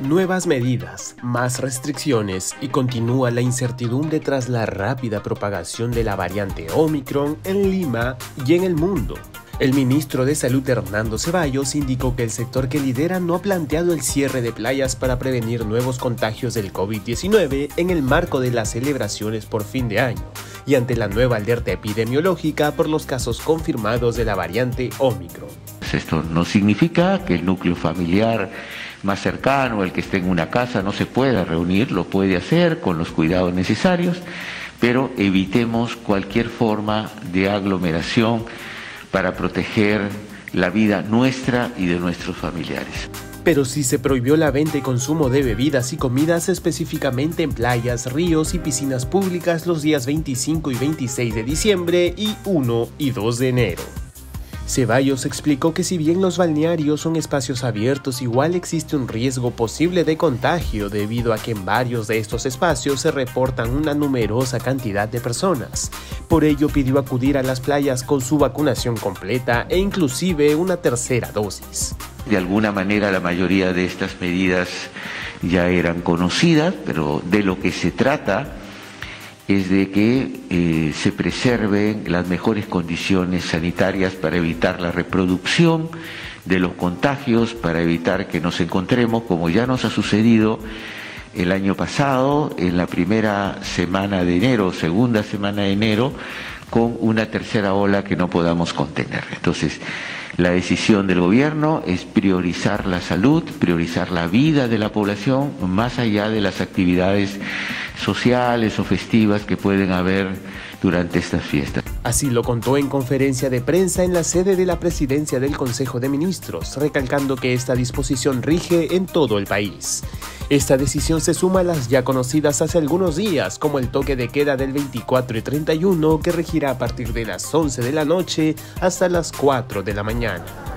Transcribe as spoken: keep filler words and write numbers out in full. Nuevas medidas, más restricciones y continúa la incertidumbre tras la rápida propagación de la variante Omicron en Lima y en el mundo. El ministro de Salud Hernando Cevallos indicó que el sector que lidera no ha planteado el cierre de playas para prevenir nuevos contagios del COVID diecinueve en el marco de las celebraciones por fin de año y ante la nueva alerta epidemiológica por los casos confirmados de la variante Omicron. Esto no significa que el núcleo familiar más cercano, el que esté en una casa, no se pueda reunir, lo puede hacer con los cuidados necesarios, pero evitemos cualquier forma de aglomeración para proteger la vida nuestra y de nuestros familiares. Pero sí se prohibió la venta y consumo de bebidas y comidas específicamente en playas, ríos y piscinas públicas los días veinticinco y veintiséis de diciembre y uno y dos de enero. Cevallos explicó que si bien los balnearios son espacios abiertos, igual existe un riesgo posible de contagio debido a que en varios de estos espacios se reportan una numerosa cantidad de personas. Por ello pidió acudir a las playas con su vacunación completa e inclusive una tercera dosis. De alguna manera la mayoría de estas medidas ya eran conocidas, pero de lo que se trata es de que eh, se preserven las mejores condiciones sanitarias para evitar la reproducción de los contagios, para evitar que nos encontremos, como ya nos ha sucedido el año pasado, en la primera semana de enero, segunda semana de enero, con una tercera ola que no podamos contener. Entonces, la decisión del gobierno es priorizar la salud, priorizar la vida de la población, más allá de las actividades sociales o festivas que pueden haber durante estas fiestas. Así lo contó en conferencia de prensa en la sede de la Presidencia del Consejo de Ministros, recalcando que esta disposición rige en todo el país. Esta decisión se suma a las ya conocidas hace algunos días, como el toque de queda del veinticuatro y treinta y uno, que regirá a partir de las once de la noche hasta las cuatro de la mañana.